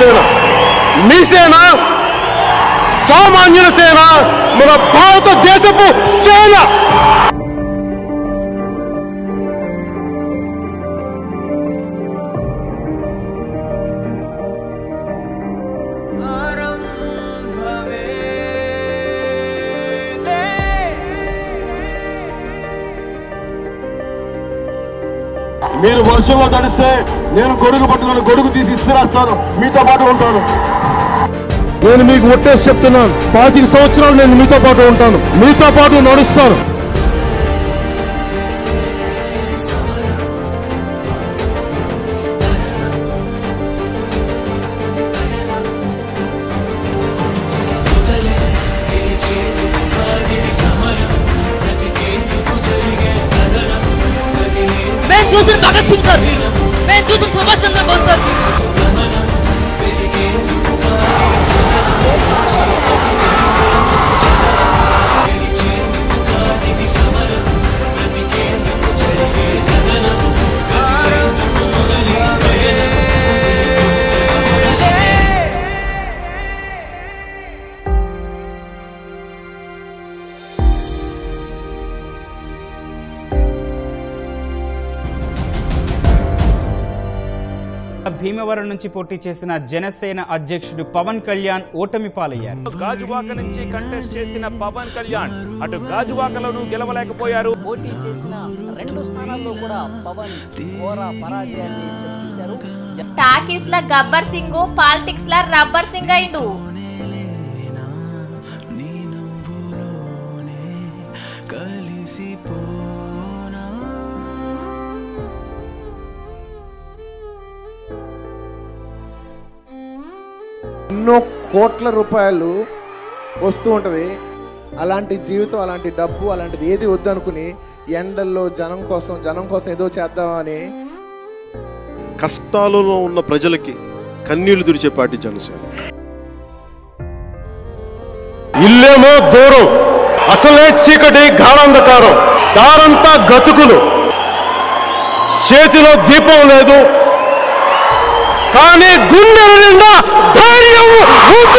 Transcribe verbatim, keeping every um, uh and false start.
సేన మీ సేన సామాన్యుల సేన మన భారతదేశపు సేన మీరు వర్షంలో తడిస్తే నేను గొడుగు పట్టుకొని గొడుగు తీసి ఇస్త్రాస్తాను మీతో పాటు ఉంటాను నేను మీకు ఒట్టేసి చెప్తున్నాను పాతిక సంవత్సరాలు నేను మీతో పాటు ఉంటాను మీతో పాటు నడుస్తాను मैं भगत सिंह सर मैं इंस्टीट्यूशन सुभाष चंद्र बोस सर భీమవరం నుంచి పోటీ చేసిన జనసేన అధ్యక్షుడు పవన్ కళ్యాణ్ ఓటమి పాలయ్యారు. గాజువాక నుంచి కంటెస్ట్ చేసిన పవన్ కళ్యాణ్ అటు గాజువాకలోనూ గెలవలేకపోయారు. పోటీ చేసిన రెండు స్థానాల్లో కూడా పవన్ ఘోర పరాజయాన్ని చూశారు. టాకీస్ల గబ్బర్ సింగ్ పాలిటిక్స్ల రబ్బర్ సింగ్ అయ్యిండు. ఎన్నో కోట్ల రూపాయలు వస్తూ ఉంటుంది. అలాంటి జీవితం అలాంటి డబ్బు అలాంటిది ఏది వద్దనుకుని ఎండల్లో జనం కోసం జనం కోసం ఏదో చేద్దామని కష్టాలలో ఉన్న ప్రజలకి కన్నీళ్లు తుడిచే పార్టీ జనసేన. ఇల్లేమో దూరం అసలే చీకటి గాఢాంధకారం దారంతా గతుకులు చేతిలో దీపం లేదు కానీ గుండెల నిండా ధైర్యం ఉంది.